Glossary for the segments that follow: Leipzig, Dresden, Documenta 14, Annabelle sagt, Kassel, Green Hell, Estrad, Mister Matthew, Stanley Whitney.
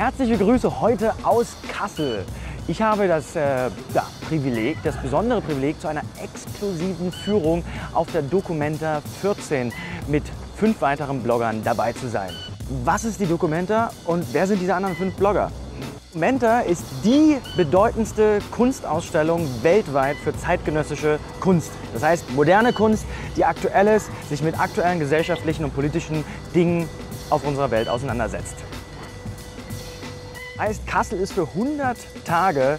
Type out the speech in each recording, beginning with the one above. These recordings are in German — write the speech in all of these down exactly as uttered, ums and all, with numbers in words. Herzliche Grüße heute aus Kassel. Ich habe das äh, ja, Privileg, das besondere Privileg zu einer exklusiven Führung auf der Documenta vierzehn mit fünf weiteren Bloggern dabei zu sein. Was ist die Documenta und wer sind diese anderen fünf Blogger? Documenta ist die bedeutendste Kunstausstellung weltweit für zeitgenössische Kunst. Das heißt moderne Kunst, die aktuelles, sich mit aktuellen gesellschaftlichen und politischen Dingen auf unserer Welt auseinandersetzt. Heißt, Kassel ist für hundert Tage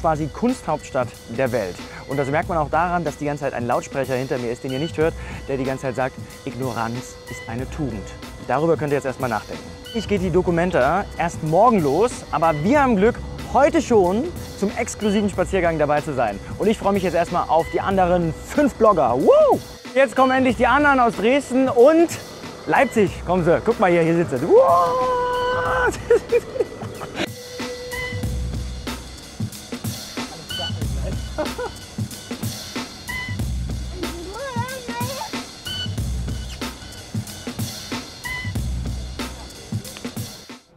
quasi Kunsthauptstadt der Welt. Und das merkt man auch daran, dass die ganze Zeit ein Lautsprecher hinter mir ist, den ihr nicht hört, der die ganze Zeit sagt, Ignoranz ist eine Tugend. Darüber könnt ihr jetzt erstmal nachdenken. Ich gehe die Documenta erst morgen los, aber wir haben Glück, heute schon zum exklusiven Spaziergang dabei zu sein. Und ich freue mich jetzt erstmal auf die anderen fünf Blogger. Woo! Jetzt kommen endlich die anderen aus Dresden und Leipzig. Kommen sie, guck mal hier, hier sitzen.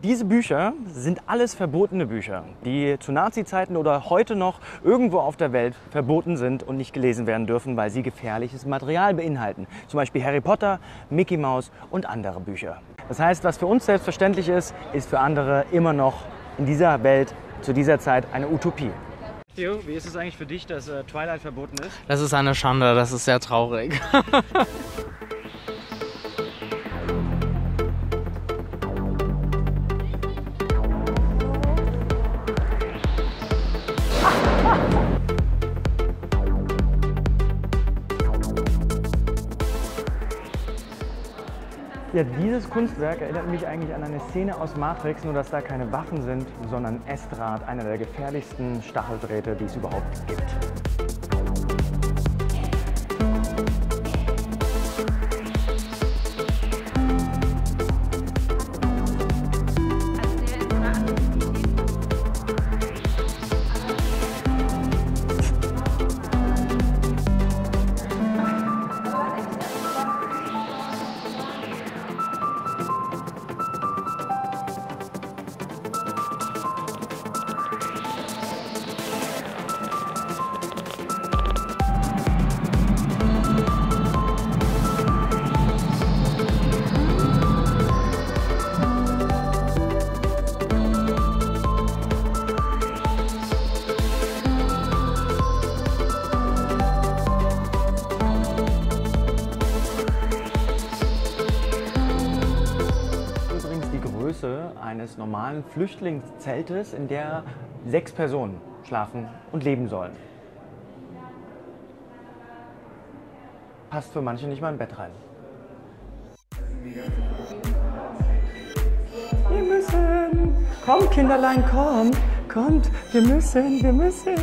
Diese Bücher sind alles verbotene Bücher, die zu Nazi-Zeiten oder heute noch irgendwo auf der Welt verboten sind und nicht gelesen werden dürfen, weil sie gefährliches Material beinhalten. Zum Beispiel Harry Potter, Mickey Mouse und andere Bücher. Das heißt, was für uns selbstverständlich ist, ist für andere immer noch in dieser Welt, zu dieser Zeit eine Utopie. Theo, wie ist es eigentlich für dich, dass äh, Twilight verboten ist? Das ist eine Schande, das ist sehr traurig. Ja, dieses Kunstwerk erinnert mich eigentlich an eine Szene aus Matrix, nur dass da keine Waffen sind, sondern Estrad, einer der gefährlichsten Stacheldrähte, die es überhaupt gibt. Eines normalen Flüchtlingszeltes, in der sechs Personen schlafen und leben sollen. Passt für manche nicht mal im Bett rein. Wir müssen! Komm, Kinderlein, komm! Kommt, wir müssen, wir müssen!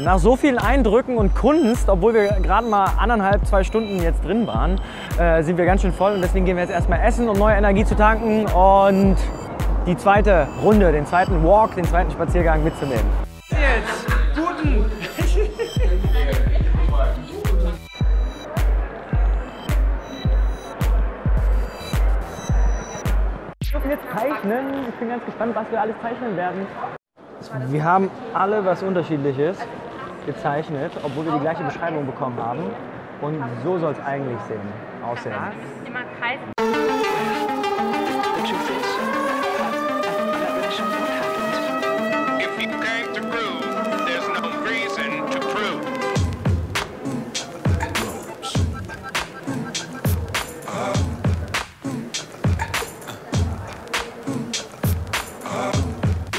Nach so vielen Eindrücken und Kunst, obwohl wir gerade mal anderthalb, zwei Stunden jetzt drin waren, äh, sind wir ganz schön voll und deswegen gehen wir jetzt erstmal essen, um neue Energie zu tanken und die zweite Runde, den zweiten Walk, den zweiten Spaziergang mitzunehmen. Jetzt, guten! Wir dürfen jetzt zeichnen. Ich bin ganz gespannt, was wir alles zeichnen werden. Wir haben alle was Unterschiedliches gezeichnet, obwohl wir die gleiche Beschreibung bekommen haben. Und so soll es eigentlich sehen, aussehen.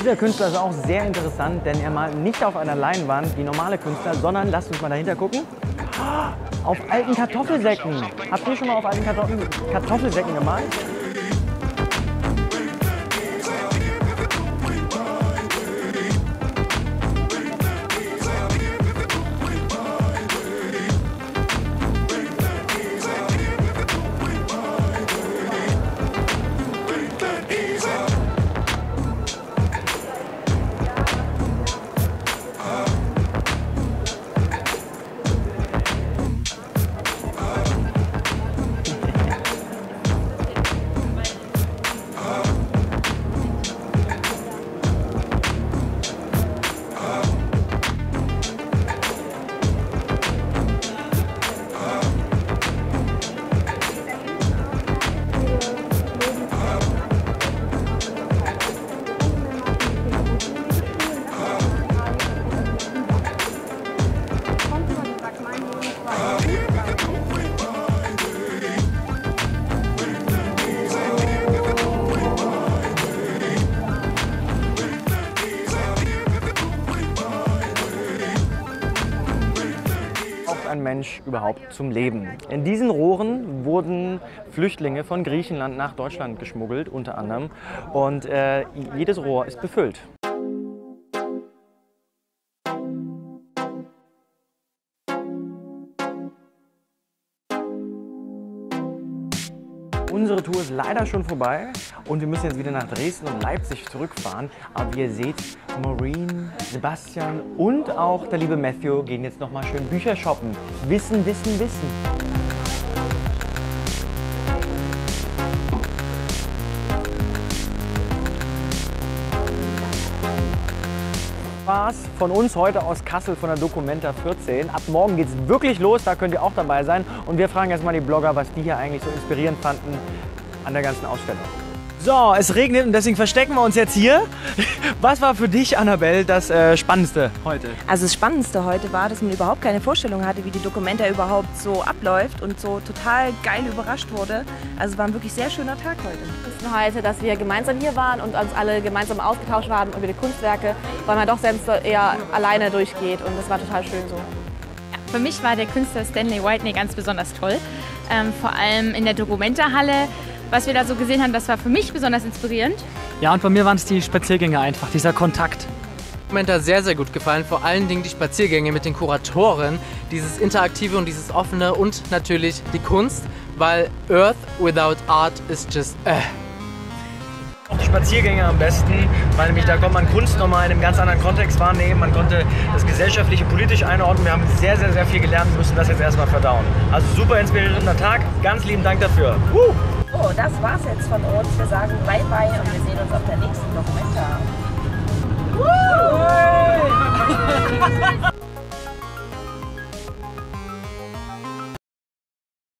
Dieser Künstler ist auch sehr interessant, denn er malt nicht auf einer Leinwand wie normale Künstler, sondern, lasst uns mal dahinter gucken, auf alten Kartoffelsäcken. Habt ihr schon mal auf alten Kartoffel Kartoffelsäcken gemalt? ein Mensch überhaupt zum Leben? In diesen Rohren wurden Flüchtlinge von Griechenland nach Deutschland geschmuggelt, unter anderem. Und äh, jedes Rohr ist befüllt. Unsere Tour ist leider schon vorbei und wir müssen jetzt wieder nach Dresden und Leipzig zurückfahren. Aber wie ihr seht, Maureen, Sebastian und auch der liebe Matthew gehen jetzt nochmal schön Bücher shoppen. Wissen, wissen, wissen. War's von uns heute aus Kassel von der Documenta vierzehn. Ab morgen geht's wirklich los, da könnt ihr auch dabei sein. Und wir fragen jetzt mal die Blogger, was die hier eigentlich so inspirierend fanden an der ganzen Ausstellung. So, es regnet und deswegen verstecken wir uns jetzt hier. Was war für dich, Annabelle, das äh, Spannendste heute? Also das Spannendste heute war, dass man überhaupt keine Vorstellung hatte, wie die Documenta überhaupt so abläuft und so total geil überrascht wurde. Also es war ein wirklich sehr schöner Tag heute. Wir wissen heute, dass wir gemeinsam hier waren und uns alle gemeinsam ausgetauscht haben über die Kunstwerke, weil man doch selbst eher alleine durchgeht und das war total schön so. Für mich war der Künstler Stanley Whitney ganz besonders toll, ähm, vor allem in der Documenta-Halle. Was wir da so gesehen haben, das war für mich besonders inspirierend. Ja, und bei mir waren es die Spaziergänge einfach, dieser Kontakt. Mir hat das sehr, sehr gut gefallen, vor allen Dingen die Spaziergänge mit den Kuratoren, dieses Interaktive und dieses Offene und natürlich die Kunst, weil Earth without Art is just äh. Auch die Spaziergänge am besten, weil nämlich da konnte man Kunst nochmal in einem ganz anderen Kontext wahrnehmen, man konnte das gesellschaftliche politisch einordnen, wir haben sehr, sehr, sehr viel gelernt und müssen das jetzt erstmal verdauen. Also super inspirierender Tag, ganz lieben Dank dafür. Uh! So, das war's jetzt von uns. Wir sagen bye bye und wir sehen uns auf der nächsten Documenta.